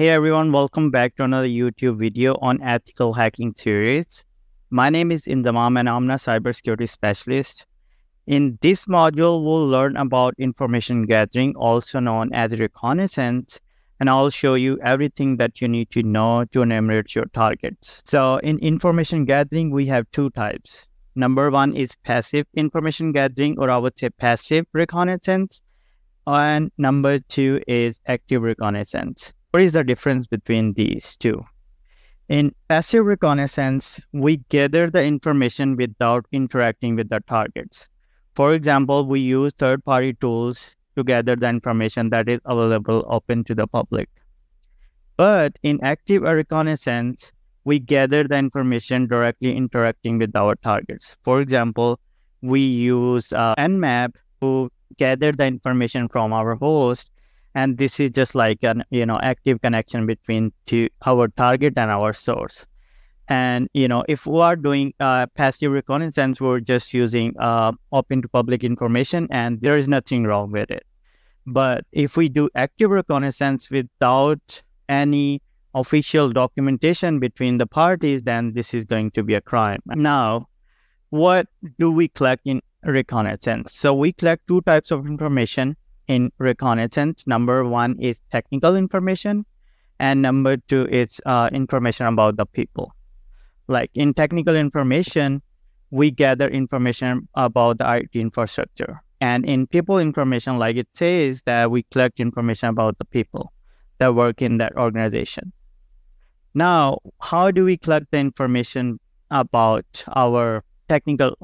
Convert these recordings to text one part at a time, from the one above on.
Hey everyone, welcome back to another YouTube video on ethical hacking theories. My name is Indamam and I'm a cybersecurity specialist. In this module, we'll learn about information gathering, also known as reconnaissance, and I'll show you everything that you need to know to eliminate your targets. So in information gathering, we have two types. Number one is passive information gathering, or I would say passive reconnaissance, and number two is active reconnaissance. What is the difference between these two? In passive reconnaissance, we gather the information without interacting with the targets. For example, we use third-party tools to gather the information that is available open to the public. But in active reconnaissance, we gather the information directly interacting with our targets. For example, we use Nmap to gather the information from our host. And this is just like an active connection between our target and our source. And if we are doing passive reconnaissance, we're just using open to public information, and there is nothing wrong with it. But if we do active reconnaissance without any official documentation between the parties, then this is going to be a crime. Now, what do we collect in reconnaissance? So we collect two types of information. In reconnaissance, number one is technical information, and number two is information about the people. Like in technical information, we gather information about the IT infrastructure. And in people information, like it says, that we collect information about the people that work in that organization. Now, how do we collect the information about our technical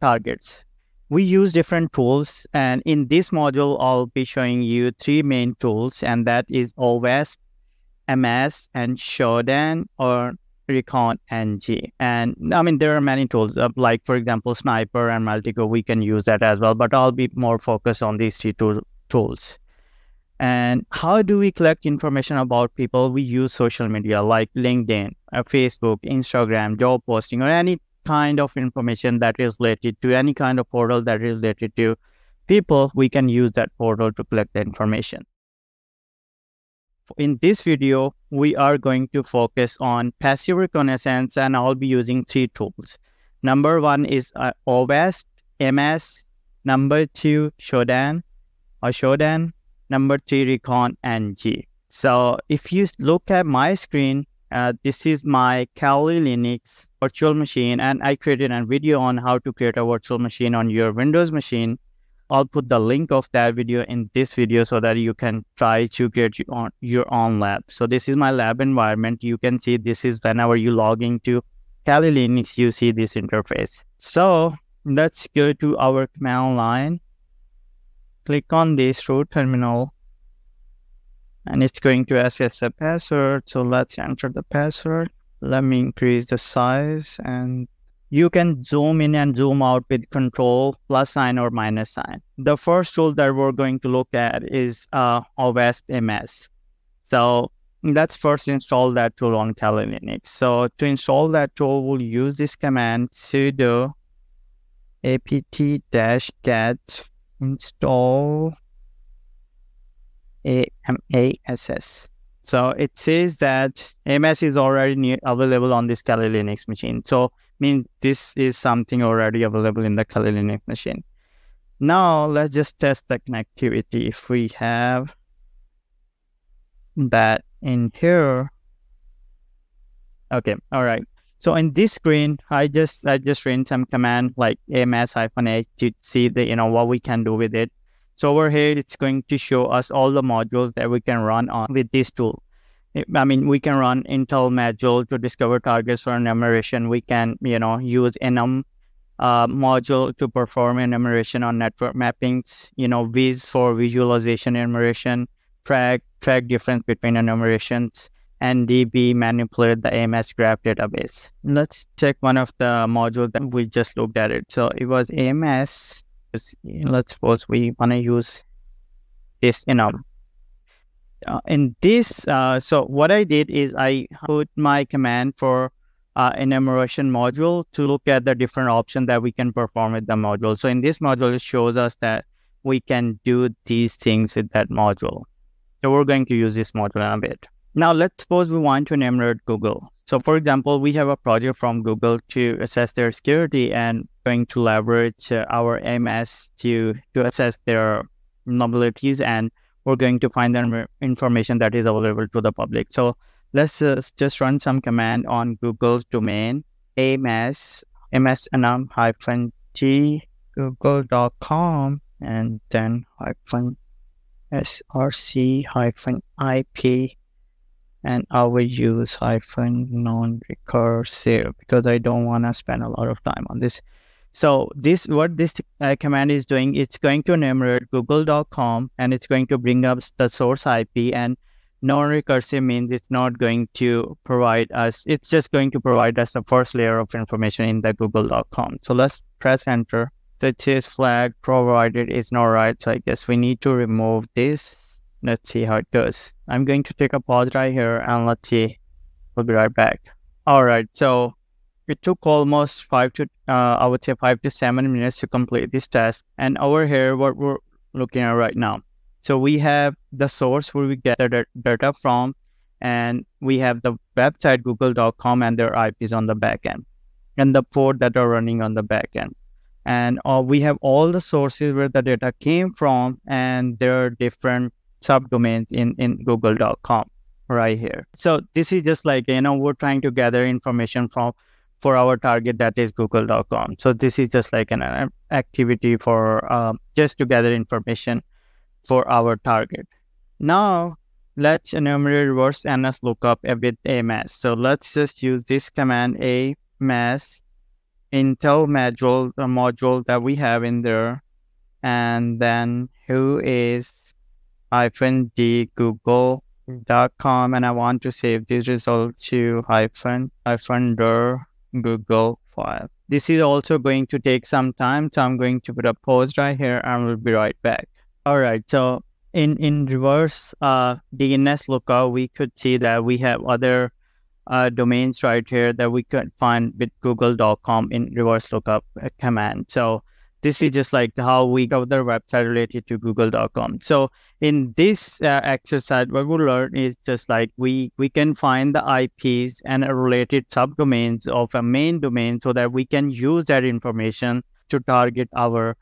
targets? We use different tools, and in this module, I'll be showing you three main tools, and that is OWASP, AMASS, and Shodan, or ReconNG. And I mean, there are many tools, like for example, Sniper and MultiGo. We can use that as well, but I'll be more focused on these three tools. And how do we collect information about people? We use social media like LinkedIn, Facebook, Instagram, job posting, or any kind of information that is related to any kind of portal that is related to people. We can use that portal to collect the information. In this video, we are going to focus on passive reconnaissance, and I'll be using three tools. Number one is OWASP, AMASS. Number two, Shodan. Number three, ReconNG. So if you look at my screen, this is my Kali Linux virtual machine, and I created a video on how to create a virtual machine on your Windows machine. I'll put the link of that video in this video so that you can try to create your own lab. So this is my lab environment. You can see this is whenever you log into Kali Linux, you see this interface. So let's go to our command line. Click on this root terminal. And it's going to ask us a password. So let's enter the password. Let me increase the size, and you can zoom in and zoom out with Ctrl+/-. The first tool that we're going to look at is OWASP AMASS. So let's first install that tool on Kali Linux. So to install that tool, we'll use this command sudo apt-get install AMASS. So it says that AMASS is already available on this Kali Linux machine. So means this is something already available in the Kali Linux machine. Now let's just test the connectivity. If we have that in here, okay, all right. So in this screen, I just ran some command like AMASS -H to see the what we can do with it. So over here, it's going to show us all the modules that we can run on with this tool. I mean, we can run Intel module to discover targets for enumeration. We can, use Indamam module to perform enumeration on network mappings. Viz for visualization enumeration, track difference between enumerations, and DB manipulate the AMS graph database. Let's check one of the modules that we just looked at it. So it was AMS. Let's suppose we want to use this in this. So what I did is I put my command for enumeration module to look at the different options that we can perform with the module. So in this module, it shows us that we can do these things with that module. So we're going to use this module in a bit. Now let's suppose we want to name-root Google. So for example, we have a project from Google to assess their security and going to leverage our AMS to assess their vulnerabilities, and we're going to find the information that is available to the public. So let's just run some command on Google's domain, amsnm-t google.com and then -src-ip, and I will use -non-recursive because I don't want to spend a lot of time on this. So this, what this command is doing, it's going to enumerate google.com and it's going to bring up the source IP, and non-recursive means it's not going to provide us, it's just going to provide us the first layer of information in the google.com. So let's press enter. So it says flag provided is not right. So I guess we need to remove this. Let's see how it goes. I'm going to take a pause right here and let's see. We'll be right back. All right. So it took almost 5 to 7 minutes to complete this task. And over here, what we're looking at right now. So we have the source where we get the data from, and we have the website google.com and their IPs on the backend, and the port that are running on the backend. And we have all the sources where the data came from, and there are different subdomains in google.com right here. So this is just like, you know, we're trying to gather information from for our target, that is google.com. So this is just like an activity for just to gather information for our target. Now let's enumerate reverse NS lookup with AMASS. So let's just use this command, AMASS Intel module, the module that we have in there, and then who is -d google.com, and I want to save this result to -dir google file. This is also going to take some time, so I'm going to put a pause right here and we'll be right back. All right, so in reverse DNS lookup, we could see that we have other domains right here that we could find with google.com in reverse lookup command. So this is just like how we gather website related to google.com. So in this exercise, what we'll learn is just like we can find the IPs and related subdomains of a main domain so that we can use that information to target our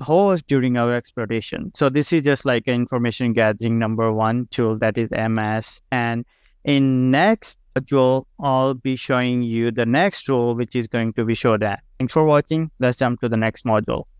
host during our exploitation. So this is just like an information gathering #1 tool, that is AMASS. And in next module, I'll be showing you the next tool, which is going to be Shodan. Thanks for watching. Let's jump to the next module.